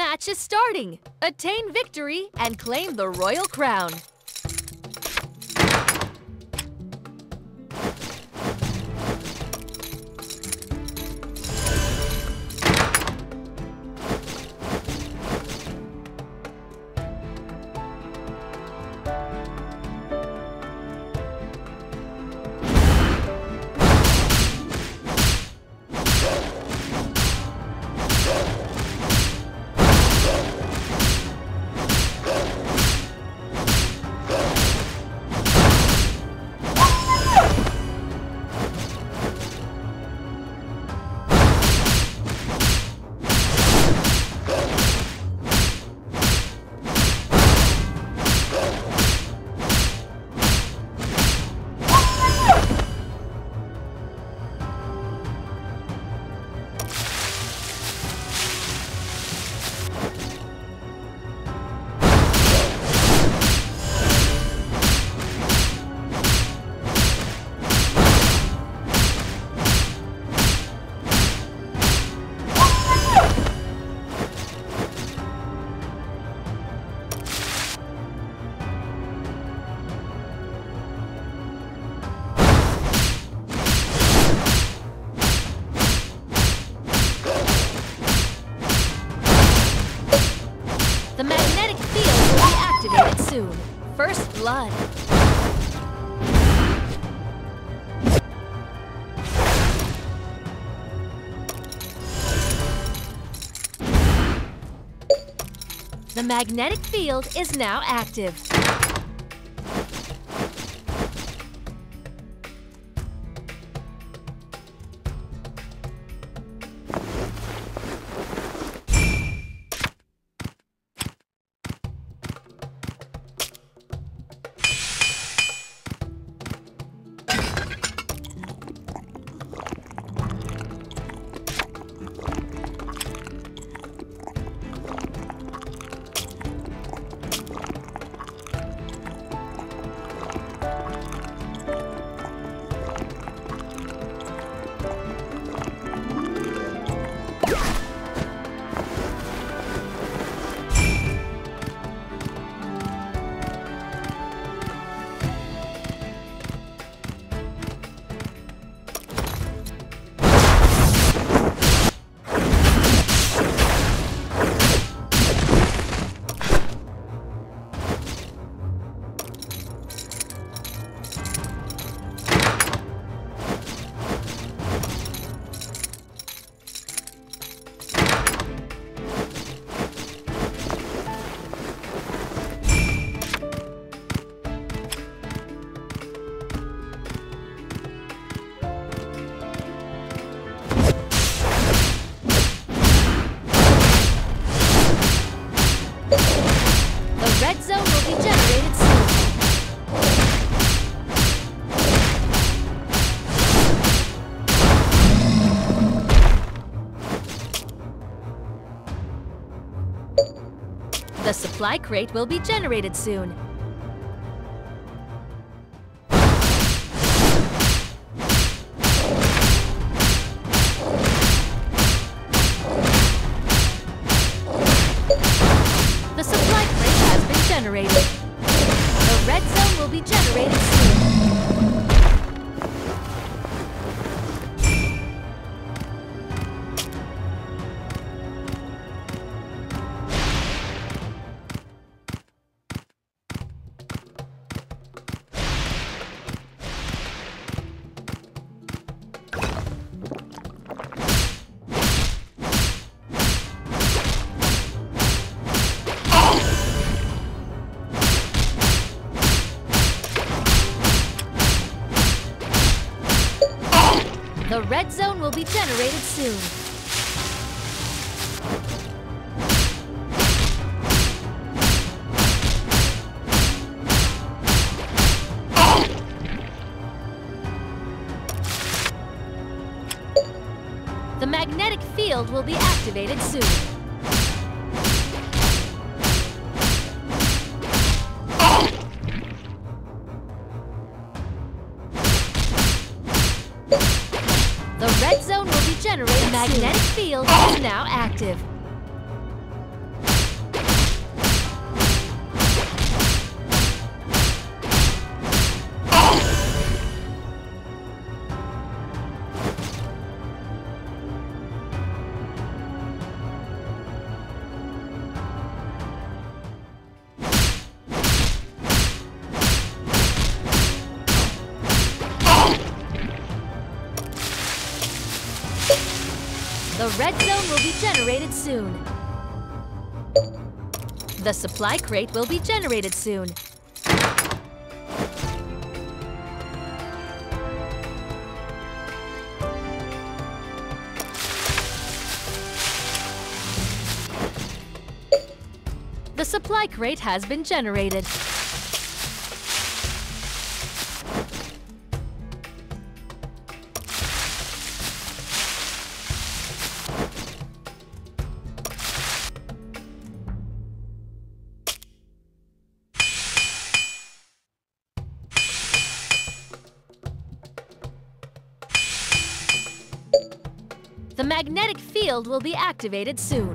match is starting. Attain victory and claim the Royal Crown. First blood. The magnetic field is now active. The supply crate will be generated soon. The supply crate has been generated. The red zone will be generated soon. The red zone will be generated soon. The magnetic field will be activated soon. The red zone will be generated. The magnetic field is now active. A red zone will be generated soon. The supply crate will be generated soon. The supply crate has been generated. The magnetic field will be activated soon.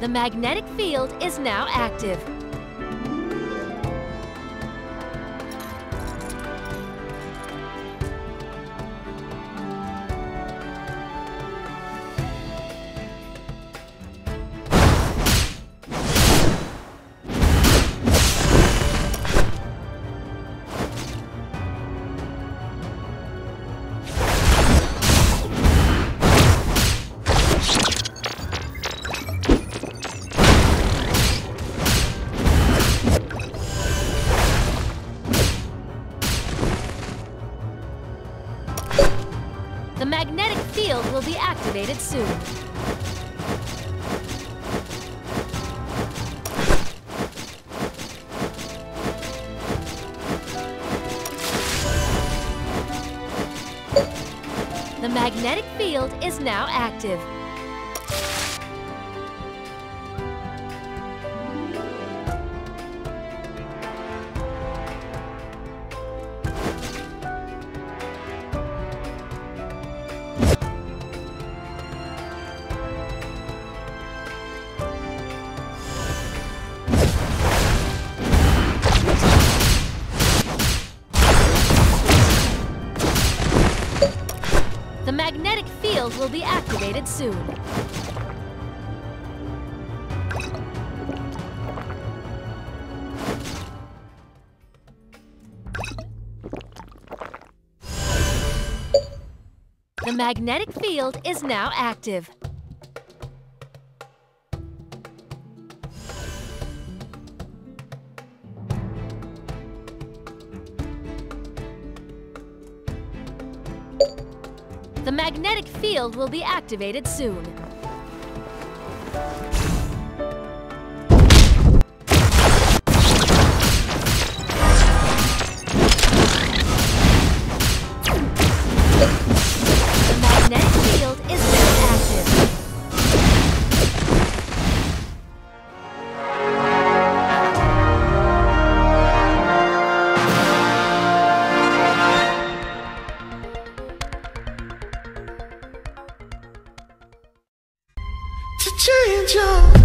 The magnetic field is now active. The magnetic field will be activated soon. The magnetic field is now active. The magnetic field will be activated soon. The magnetic field is now active. The magnetic field will be activated soon. The magnetic field is now change up.